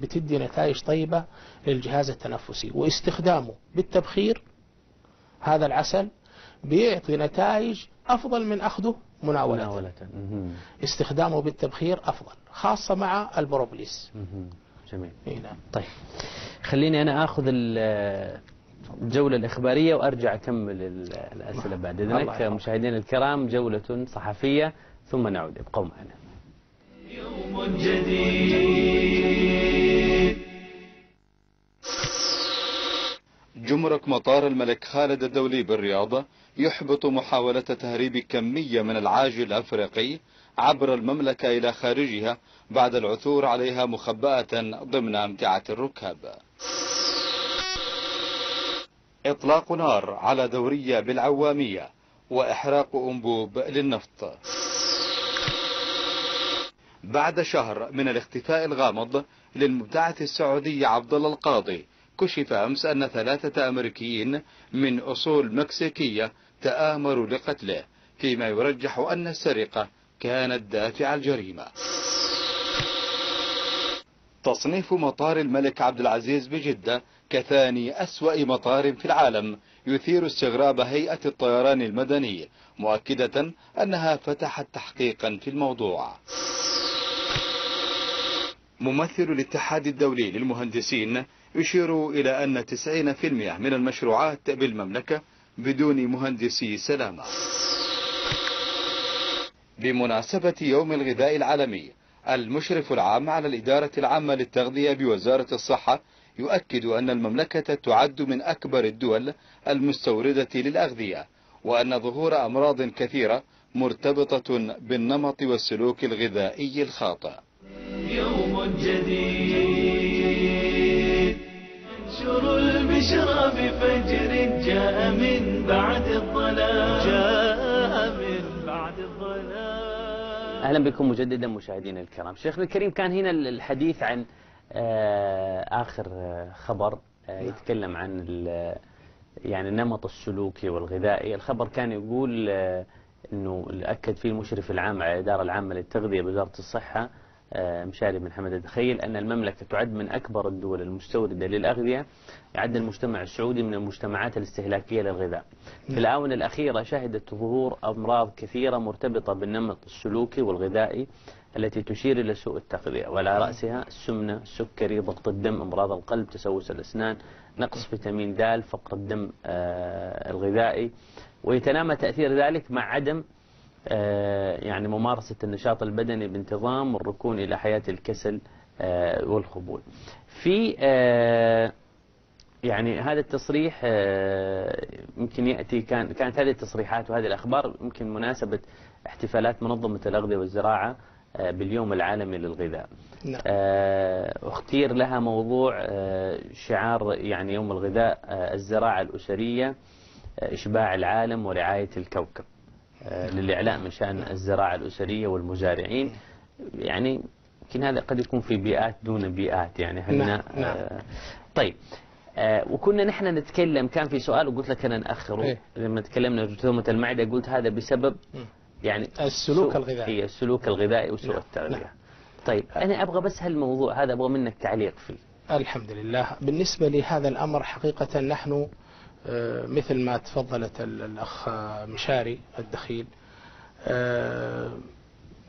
بتدي نتائج طيبة للجهاز التنفسي، واستخدامه بالتبخير هذا العسل بيعطي نتائج أفضل من أخذه مناولة. استخدامه بالتبخير أفضل، خاصة مع البروبليس. جميل. هنا. طيب خليني أنا أخذ الجولة الإخبارية وأرجع أكمل الأسئلة بعد إذنك. مشاهدينا الكرام، جولة صحفية ثم نعود، ابقوا معنا. يوم جديد. جمرك مطار الملك خالد الدولي بالرياض يحبط محاولة تهريب كمية من العاج الأفريقي عبر المملكة إلى خارجها بعد العثور عليها مخبأة ضمن أمتعة الركاب. إطلاق نار على دورية بالعوامية وإحراق أنبوب للنفط. بعد شهر من الاختفاء الغامض للمبتعث السعودي عبدالله القاضي، كشف أمس أن 3 أمريكيين من أصول مكسيكية تآمروا لقتله، فيما يرجح أن السرقة كانت دافع الجريمة. تصنيف مطار الملك عبد العزيز بجدة كثاني أسوأ مطار في العالم يثير استغراب هيئة الطيران المدني، مؤكدة أنها فتحت تحقيقا في الموضوع. ممثل الاتحاد الدولي للمهندسين يشير إلى أن 90% من المشروعات بالمملكة بدون مهندسي سلامة. بمناسبة يوم الغذاء العالمي، المشرف العام على الإدارة العامة للتغذية بوزارة الصحة يؤكد أن المملكة تعد من أكبر الدول المستوردة للأغذية، وأن ظهور أمراض كثيرة مرتبطة بالنمط والسلوك الغذائي الخاطئ. يوم جديد انشروا البشرى بفجر جاء من بعد الظلام، جاء من بعد الظلام. أهلا بكم مجددا مشاهدينا الكرام. شيخنا الكريم، كان هنا الحديث عن آخر خبر يتكلم عن يعني النمط السلوكي والغذائي. الخبر كان يقول أنه أكد فيه المشرف العام على الإدارة العامة للتغذية بوزارة الصحة مشاري بن حمد الدخيل أن المملكة تعد من أكبر الدول المستوردة للأغذية. يعد المجتمع السعودي من المجتمعات الاستهلاكية للغذاء. في الآونة الأخيرة شهدت ظهور أمراض كثيرة مرتبطة بالنمط السلوكي والغذائي التي تشير إلى سوء التغذية، وعلى رأسها السمنة، السكري، ضغط الدم، أمراض القلب، تسوس الأسنان، نقص فيتامين د، فقر الدم الغذائي. ويتنامى تأثير ذلك مع عدم يعني ممارسة النشاط البدني بانتظام، والركون إلى حياة الكسل والخبول. في يعني هذا التصريح يمكن يأتي، كانت هذه التصريحات وهذه الأخبار يمكن مناسبة احتفالات منظمة الأغذية والزراعة باليوم العالمي للغذاء. نعم. اختير لها موضوع شعار يعني يوم الغذاء الزراعة الأسرية إشباع العالم ورعاية الكوكب للإعلاء من شأن الزراعة الأسرية والمزارعين. يعني يمكن هذا قد يكون في بيئات دون بيئات يعني احنا. طيب وكنا نحن نتكلم، كان في سؤال وقلت لك انا ناخره لما تكلمنا في تهمة المعدة، قلت هذا بسبب يعني السلوك الغذائي، السلوك الغذائي وسوء التغذية. طيب انا ابغى بس هالموضوع هذا ابغى منك تعليق فيه. الحمد لله، بالنسبة لهذا الامر حقيقة نحن مثل ما تفضلت الاخ مشاري الدخيل،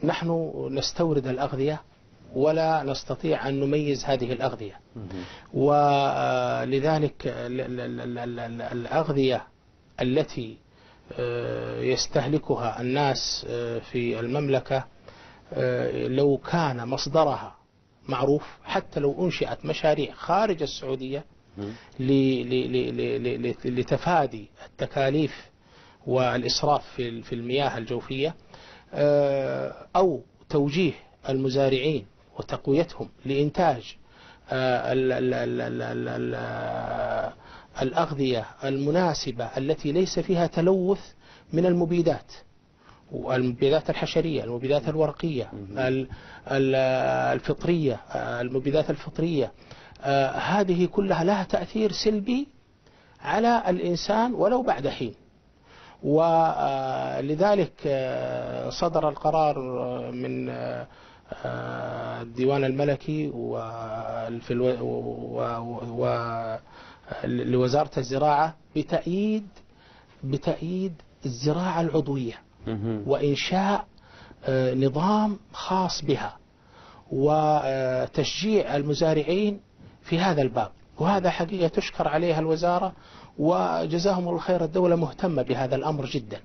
نحن نستورد الأغذية ولا نستطيع أن نميز هذه الأغذية، ولذلك الأغذية التي يستهلكها الناس في المملكة لو كان مصدرها معروف، حتى لو أنشئت مشاريع خارج السعودية لتفادي التكاليف والإسراف في المياه الجوفية، أو توجيه المزارعين وتقويتهم لإنتاج الأغذية المناسبة التي ليس فيها تلوث من المبيدات، والمبيدات الحشرية، المبيدات الورقية، الفطرية، المبيدات الفطرية، هذه كلها لها تأثير سلبي على الإنسان ولو بعد حين. ولذلك صدر القرار من الديوان الملكي ولوزارة الزراعة بتأييد الزراعة العضوية وإنشاء نظام خاص بها وتشجيع المزارعين في هذا الباب، وهذا حقيقة تشكر عليها الوزارة وجزاهم الله خير. الدولة مهتمة بهذا الأمر جدا،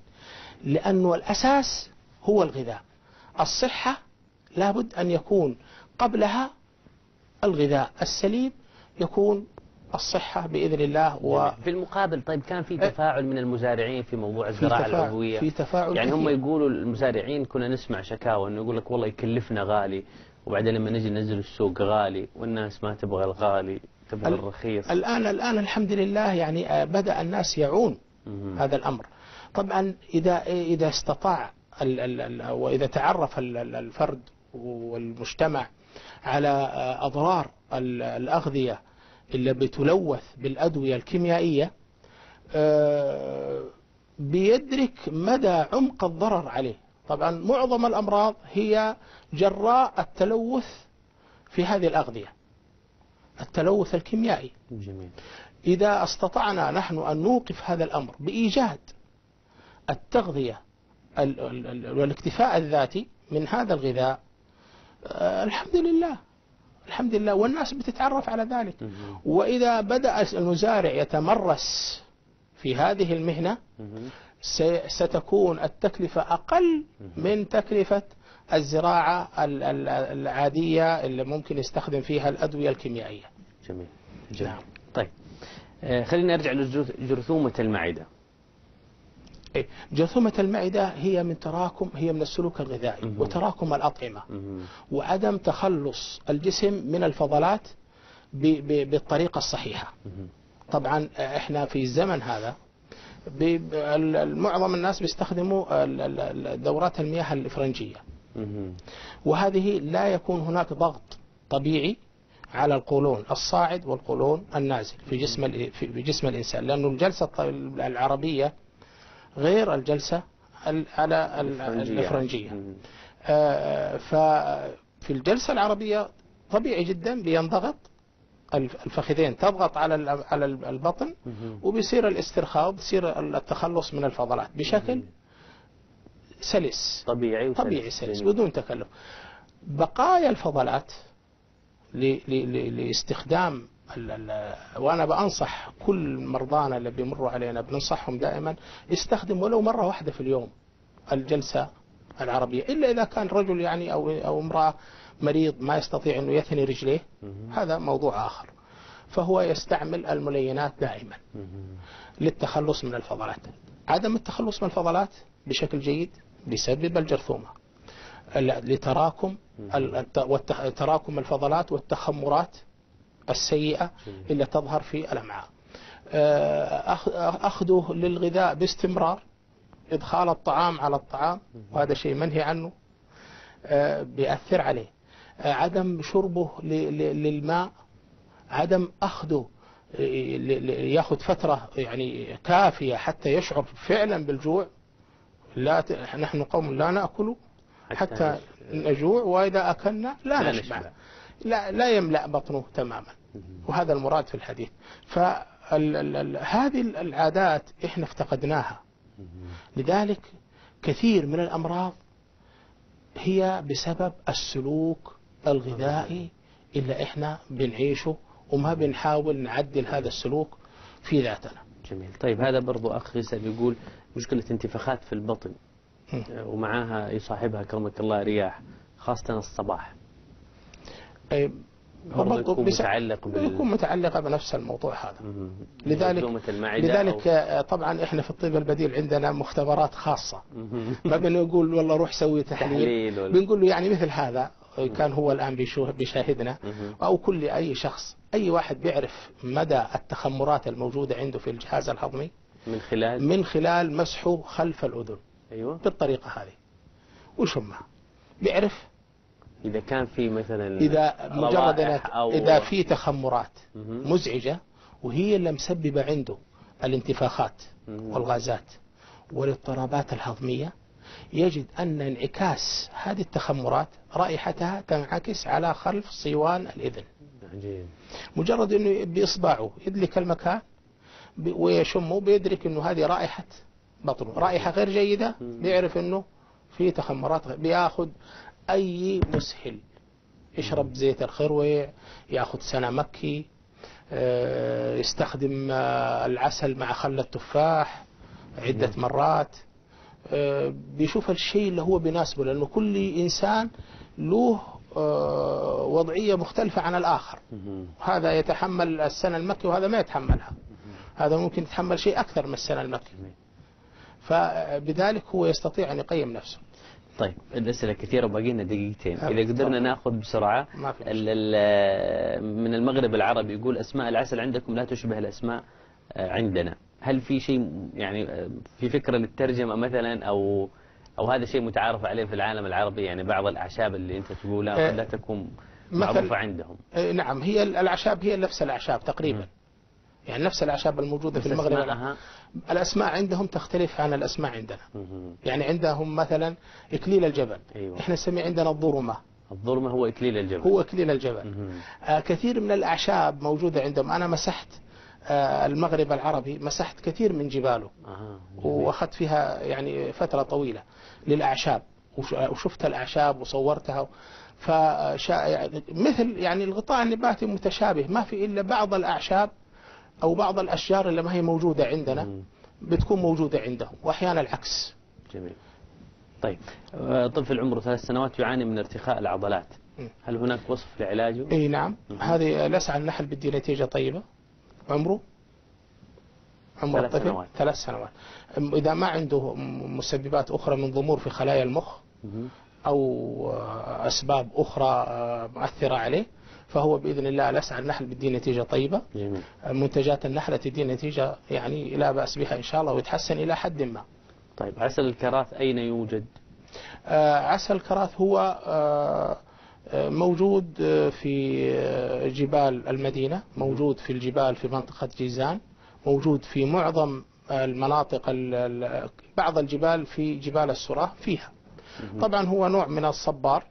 لأنه الأساس هو الغذاء. الصحة لابد أن يكون قبلها الغذاء السليم، يكون الصحة بإذن الله. في المقابل طيب كان في تفاعل من المزارعين في موضوع الزراعة العضوية؟ في تفاعل يعني هم يقولوا المزارعين، كنا نسمع شكاوى أنه يقول لك والله يكلفنا غالي، وبعدين لما نجي ننزل السوق غالي، والناس ما تبغى الغالي تبغى الرخيص. الآن الحمد لله يعني بدأ الناس يعون هذا الأمر. طبعا إذا استطاع وإذا تعرف الفرد والمجتمع على أضرار الأغذية اللي بتلوث بالأدوية الكيميائية، بيدرك مدى عمق الضرر عليه. طبعا معظم الأمراض هي جراء التلوث في هذه الأغذية، التلوث الكيميائي. جميل. إذا استطعنا نحن أن نوقف هذا الأمر بإيجاد التغذية والاكتفاء الذاتي من هذا الغذاء، الحمد لله الحمد لله، والناس بتتعرف على ذلك. وإذا بدأ المزارع يتمرس في هذه المهنة ستكون التكلفة أقل من تكلفة الزراعة العادية اللي ممكن يستخدم فيها الأدوية الكيميائية. جميل. نعم. طيب خلينا نرجع لجرثومة المعدة. جرثومة المعدة هي من تراكم، هي من السلوك الغذائي وتراكم الأطعمة وعدم تخلص الجسم من الفضلات بالطريقة الصحيحة. طبعا احنا في الزمن هذا معظم الناس بيستخدموا دورات المياه الإفرنجية، وهذه لا يكون هناك ضغط طبيعي على القولون الصاعد والقولون النازل في جسم الإنسان، لأن الجلسة العربية غير الجلسة على الإفرنجية. ففي الجلسة العربية طبيعي جدا بينضغط الفخذين، تضغط على البطن وبيصير الاسترخاء، بيصير التخلص من الفضلات بشكل سلس طبيعي وسلس بدون تكلف. بقايا الفضلات لاستخدام وانا بأنصح كل مرضانا اللي بيمروا علينا بننصحهم دائما استخدم ولو مرة واحدة في اليوم الجلسة العربية، إلا إذا كان رجل يعني أو امرأة مريض ما يستطيع أنه يثني رجليه، هذا موضوع آخر، فهو يستعمل الملينات دائما للتخلص من الفضلات. عدم التخلص من الفضلات بشكل جيد بيسبب الجرثومة لتراكم الفضلات والتخمرات السيئة اللي تظهر في الأمعاء. أخذه للغذاء باستمرار، إدخال الطعام على الطعام، وهذا شيء منهي عنه بيأثر عليه. عدم شربه للماء، عدم أخذه، يأخذ فترة يعني كافية حتى يشعر فعلا بالجوع. لا نحن قوم لا نأكل حتى نجوع، وإذا أكلنا لا نشبع، لا يملأ بطنه تماما، وهذا المراد في الحديث. فهذه العادات إحنا افتقدناها، لذلك كثير من الأمراض هي بسبب السلوك الغذائي اللي إحنا بنعيشه وما بنحاول نعدل هذا السلوك في ذاتنا. جميل. طيب هذا برضو أخ يسأل يقول مشكلة انتفاخات في البطن ومعها يصاحبها كرمك الله رياح، خاصة الصباح. برضو يكون متعلقة بنفس الموضوع هذا. لذلك طبعا احنا في الطب البديل عندنا مختبرات خاصة، ما بنقول والله روح سوي تحليل، بنقول له يعني مثل هذا كان هو الآن بيشاهدنا أو كل أي شخص، أي واحد بيعرف مدى التخمرات الموجودة عنده في الجهاز الهضمي من خلال مسحه خلف الأذن. أيوة. بالطريقة هذه وشمها بيعرف إذا كان في مثلا إذا في تخمرات مزعجة، وهي اللي مسببة عنده الانتفاخات والغازات والاضطرابات الهضمية، يجد أن انعكاس هذه التخمرات رائحتها تنعكس على خلف صوان الإذن. عجيب. مجرد أنه بإصبعه يدلك المكان ويشمه بيدرك أنه هذه رائحة بطنه، رائحة غير جيدة، بيعرف أنه في تخمرات، بياخذ أي مسهل، يشرب زيت الخروع، ياخذ سنا مكي، يستخدم العسل مع خل التفاح عدة مرات، بيشوف الشيء اللي هو بيناسبه، لأنه كل إنسان له وضعية مختلفة عن الآخر. هذا يتحمل السنة المكي وهذا ما يتحملها، هذا ممكن يتحمل شيء أكثر من السنة المكي، فبذلك هو يستطيع أن يقيم نفسه. طيب الأسئلة كثيرة وباقي لنا دقيقتين، إذا قدرنا ناخذ بسرعة من المغرب العربي يقول أسماء العسل عندكم لا تشبه الأسماء عندنا، هل في شيء يعني في فكرة للترجمة مثلا أو هذا شيء متعارف عليه في العالم العربي؟ يعني بعض الأعشاب اللي أنت تقولها لا تكون معروفة عندهم. نعم، هي الأعشاب هي نفس الأعشاب تقريبا، يعني نفس الأعشاب الموجودة في المغرب. الأسماء عندهم تختلف عن الأسماء عندنا. يعني عندهم مثلا إكليل الجبل. أيوة. إحنا نسميه عندنا الضرمة. الضرمة هو إكليل الجبل. كثير من الأعشاب موجودة عندهم. أنا مسحت المغرب العربي، مسحت كثير من جباله وأخذت فيها يعني فترة طويلة للأعشاب، وشفت الأعشاب وصورتها، مثل يعني الغطاء النباتي متشابه، ما في إلا بعض الأعشاب أو بعض الأشجار اللي ما هي موجودة عندنا بتكون موجودة عندهم، وأحيانا العكس. جميل. طيب طفل عمره 3 سنوات يعاني من ارتخاء العضلات، هل هناك وصف لعلاجه؟ أي نعم. هذه لسعى النحل بدي نتيجة طيبة. عمره 3 سنوات. 3 سنوات إذا ما عنده مسببات أخرى من ضمور في خلايا المخ أو أسباب أخرى مؤثرة عليه، فهو بإذن الله لسعى النحل بدي نتيجة طيبة. جميل. منتجات النحلة تدي نتيجة يعني لا بأس بها إن شاء الله، ويتحسن إلى حد ما. طيب عسل الكراث أين يوجد؟ عسل الكراث هو موجود في جبال المدينة، موجود في الجبال في منطقة جيزان، موجود في معظم المناطق، بعض الجبال في جبال السراء فيها. طبعا هو نوع من الصبار،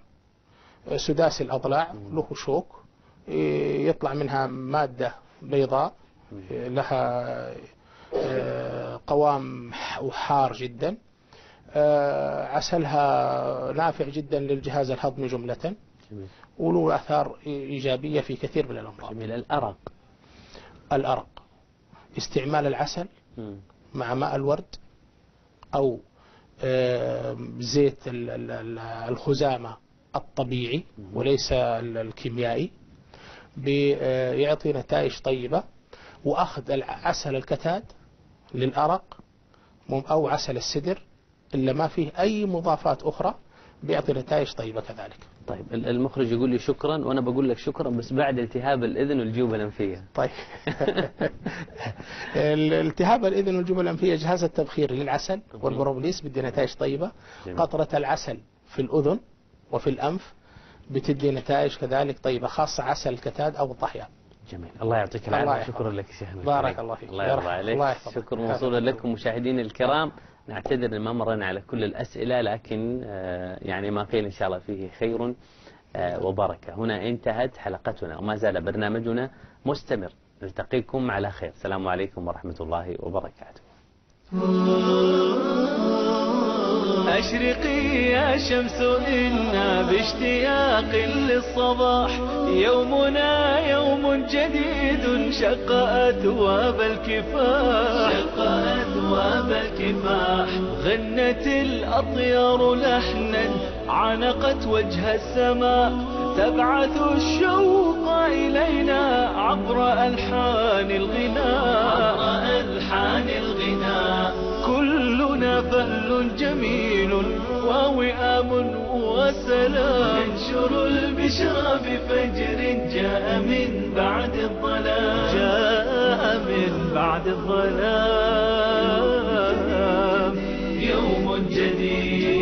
سداسي الأضلاع، له شوك يطلع منها مادة بيضاء لها قوام وحار جدا، عسلها نافع جدا للجهاز الهضمي جملة، وله آثار إيجابية في كثير من الأمراض. جميل. الأرق استعمال العسل مع ماء الورد أو زيت الخزامة الطبيعي وليس الكيميائي، بيعطي نتائج طيبة. وأخذ عسل الكتاد للأرق أو عسل السدر اللي ما فيه أي مضافات أخرى، بيعطي نتائج طيبة كذلك. طيب المخرج يقول لي شكرا وأنا بقول لك شكرا بس بعد التهاب الإذن والجيوب الأنفية. طيب التهاب الإذن والجيوب الأنفية جهاز التبخير للعسل والبروبليس بدي نتائج طيبة. قطرة العسل في الأذن وفي الأنف بتدي نتائج كذلك طيبة، خاصة عسل الكتاد أو الطحيان. جميل، الله يعطيك العافية، شكرا لك شيخنا. بارك الله فيك، الله يرضى عليك. شكر موصول لكم مشاهدينا الكرام. نعتذر ان ما مرينا على كل الأسئلة، لكن يعني ما قيل إن شاء الله فيه خير وبركة. هنا انتهت حلقتنا وما زال برنامجنا مستمر، نلتقيكم على خير. السلام عليكم ورحمة الله وبركاته. أشرقي يا شمس إنا باشتياق للصباح، يومنا يوم جديد شق أثواب الكفاح، غنت الأطيار لحنا عانقت وجه السماء، تبعث الشوق إلينا عبر ألحان الغناء، كلنا فهل جميل ووئام وسلام، ننشر البشرى بفجر جاء من بعد الظلام، يوم جديد.